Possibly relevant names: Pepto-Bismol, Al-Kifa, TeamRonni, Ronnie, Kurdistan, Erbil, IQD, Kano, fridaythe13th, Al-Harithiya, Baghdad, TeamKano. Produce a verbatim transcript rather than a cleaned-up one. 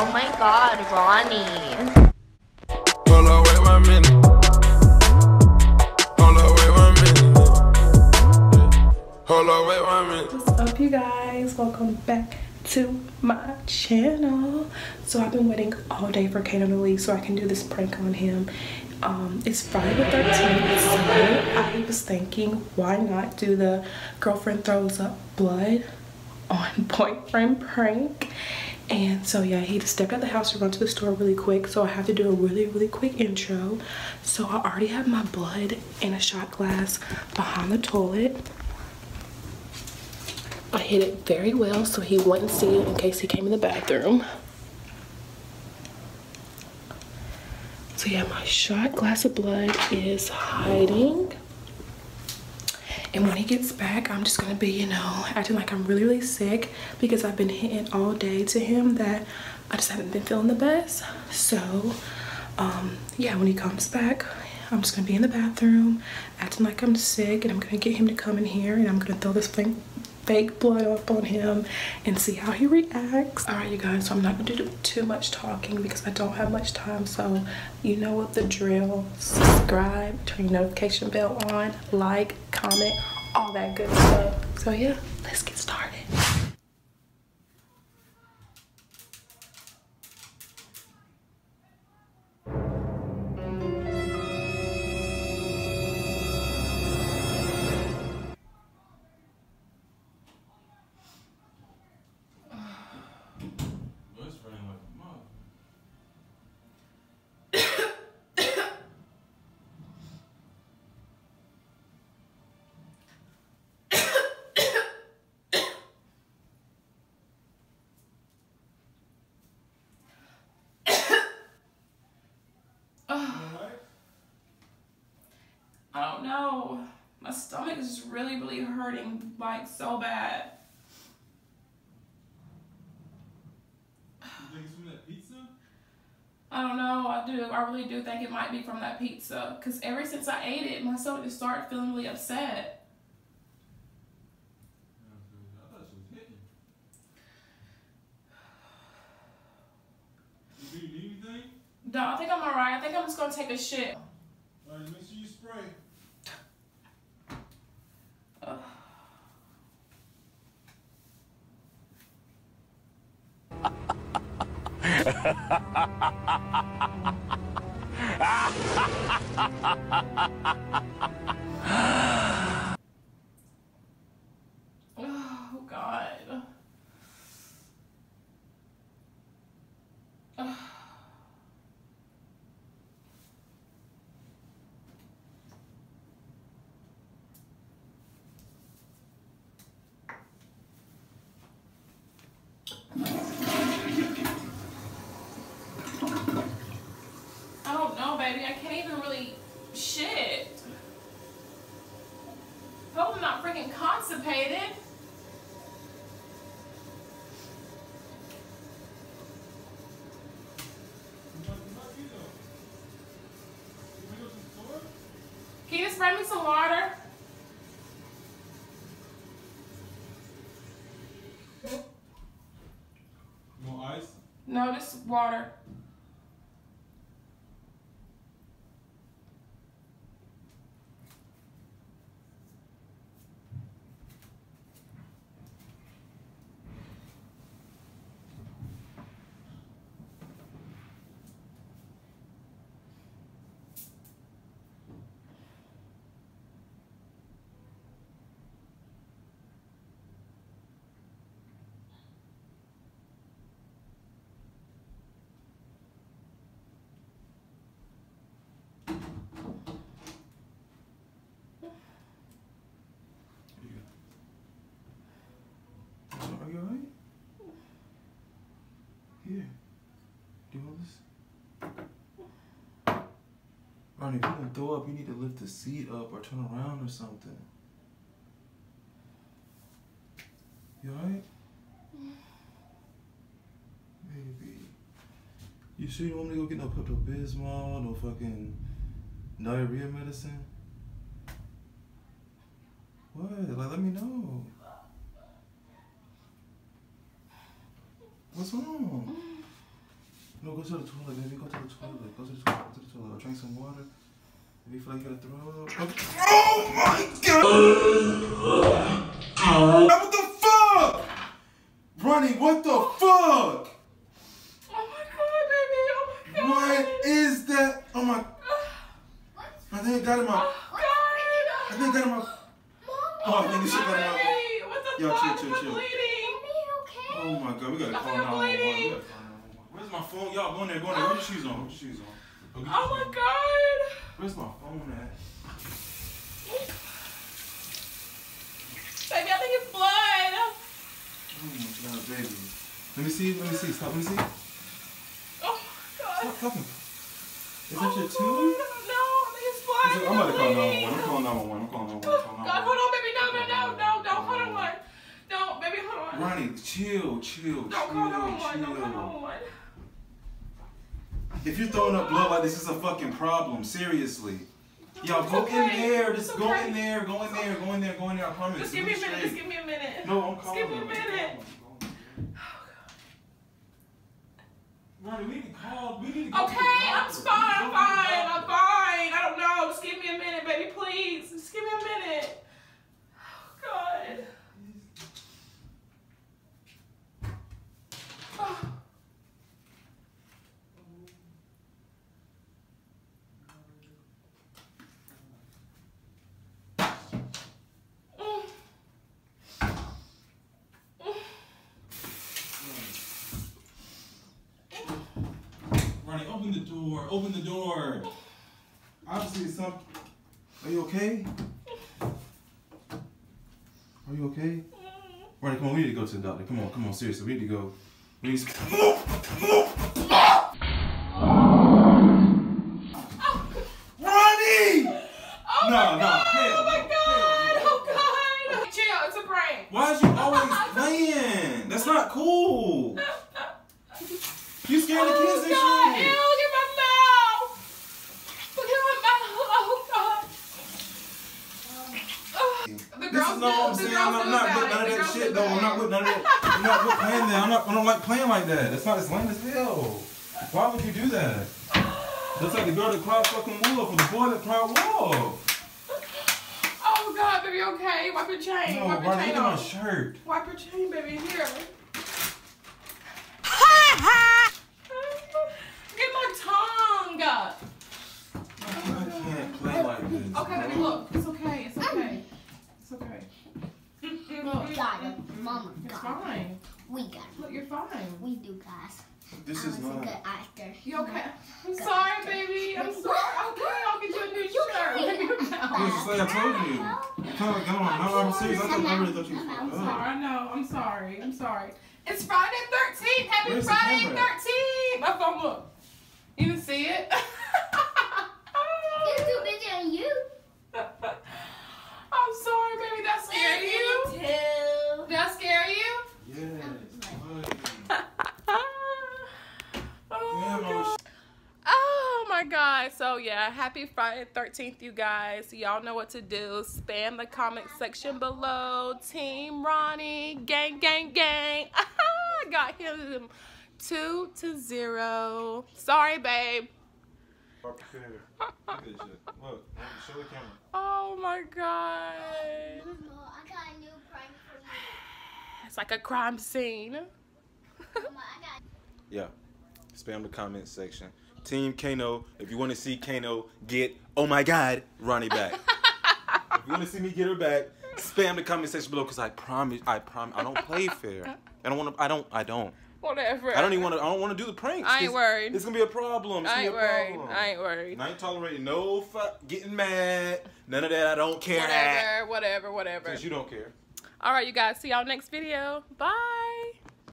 Oh my god, Ronnie. Hold on, wait one minute. Hold on, wait one minute. Hold on, wait one minute. What's up, you guys? Welcome back to my channel. So I've been waiting all day for Kano to leave so I can do this prank on him. Um, it's Friday the thirteenth, so I was thinking, why not do the girlfriend throws up blood on boyfriend prank? And so yeah, he just stepped out of the house to run to the store really quick, so I have to do a really really quick intro. So I already have my blood in a shot glass behind the toilet. I hid it very well so he wouldn't see it in case he came in the bathroom. So yeah, my shot glass of blood is hiding. And when he gets back, I'm just gonna be, you know, acting like I'm really, really sick because I've been hinting all day to him that I just haven't been feeling the best. So um, yeah, when he comes back, I'm just gonna be in the bathroom acting like I'm sick, and I'm gonna get him to come in here and I'm gonna throw this thing, fake blood up on him and see how he reacts. All right, you guys, so I'm not gonna do too much talking because I don't have much time, so you know what the drill. Subscribe, turn your notification bell on, like, comment, all that good stuff. So yeah, let's get started. I don't know. My stomach is just really, really hurting, like, so bad. You think it's from that pizza? I don't know. I do. I really do think it might be from that pizza. Because ever since I ate it, my stomach just started feeling really upset. I thought she was hitting. Do you need anything? No, I think I'm alright. I think I'm just going to take a shit. Alright, make sure you spray. Oh God. I can't even really shit. Hope I'm not freaking constipated. Can you just bring me some water? No ice? No, just water. Ronnie, if you're gonna throw up, you need to lift the seat up or turn around or something. You alright? Baby. You sure you don't want me to go get no Pepto-Bismol, no fucking diarrhea medicine? What? Like, let me know. What's wrong? No, go to the toilet, baby. Go to the toilet. Go to the toilet. Go to the toilet. Drink some water. If you feel like you're gonna throw up. Go. Oh my god! Oh. What the fuck? Ronnie, what the fuck? Oh my god, baby. Oh my god. What is that? Oh my. I think it got in my. Oh god. I think it got in my. Oh, I think this shit got in my. What the Yo, fuck? Chill, chill, chill. Are you okay? Oh my god, we gotta call nine one one. Where's my phone? Y'all go in there, go in there. Put your shoes on. Put your shoes on. Okay. Oh my god! Where's my phone at? Baby, I think it's blood. Oh my god, baby. Let me see. Let me see. Stop. Let me see. Oh my god. Stop talking. Is oh that your tube? No, I think it's blood. It, I'm about to call nine one one. I'm calling nine one one. I'm calling nine one one. God, hold on, baby. No, no, no, no, no. Hold on, one. No, baby, hold on. Ronnie, chill, chill. Don't call nine one one. Don't call nine one one. If you're throwing up blood like this, it's a fucking problem. Seriously. Y'all go okay. in there. Just okay. go in there. Go in there. Go in there. Go in there. I promise. Just give me a minute. Just give me a minute. No, I'm calling. Just give me a minute. Ronnie, we need to call. We need to call. Okay, I'm fine. I'm fine. I'm fine. I don't know. Just give me a minute, baby. Please. Just give me a minute. Oh, God. Open the door. Open the door. Obviously, something. Are you okay? Are you okay? Ronnie, come on. We need to go to the doctor. Come on. Come on. Seriously, we need to go. We need to move. Move. Ronnie! Oh no, no. Oh my god. Oh god. Hey, chill. It's a prank. Why is you always playing? That's not cool. You scared oh the kids and shit? Oh, ew, look at my mouth! Look at my mouth! Oh, God! Oh. The girls know what I'm saying. I'm not with none of that shit, though. I'm not with none of that. I'm not with playing that. I'm not, I don't like playing like that. That's not as lame as hell. Why would you do that? That's like the girl that cried fucking wolf or the boy that cried wolf. Oh, God, baby, okay. Wipe your chain. No, Wipe your Ronnie, chain look at my shirt. Wipe your chain, baby. Here. Okay, baby, look. It's okay. It's okay. It's okay. Look. We got it. Mama got it. It's fine. We got it. Look, you're fine. We do, guys. This I is not. a good actor. You okay? I'm good sorry, actor. baby. I'm sorry. Okay, I'll get you a new shirt. You just like I told you. Come on, come on. No, I'm serious. I, I really thought you was fine. I'm sorry. I know. I'm sorry. I'm sorry. It's Friday thirteenth. Happy Where's Friday thirteenth. My phone, look. You didn't see it? You're too busy on you. I'm sorry, baby. That scared you? Too. That scare you? Yes. oh, God. oh, my God. So, yeah. Happy Friday thirteenth, you guys. Y'all know what to do. Spam the comment section below. Team Ronnie. Gang, gang, gang. I got him two to zero. Sorry, babe. Look at this shit. Look, show the camera. Oh my god. Oh, Mama, I got a new prank for you. It's like a crime scene. Mama, I got yeah. Spam the comment section. Team Kano, if you want to see Kano get, oh my god, Ronnie back. If you want to see me get her back, spam the comment section below because I promise, I promise, I don't play fair. I don't want to, I don't, I don't. Whatever. I don't even want to. I don't want to do the pranks. I ain't worried. It's gonna be a problem. It's I ain't worried. Problem. I ain't worried. And I ain't tolerating no fuck getting mad. None of that. I don't care. Whatever. That. Whatever. Whatever. Because you don't care. All right, you guys. See y'all next video. Bye.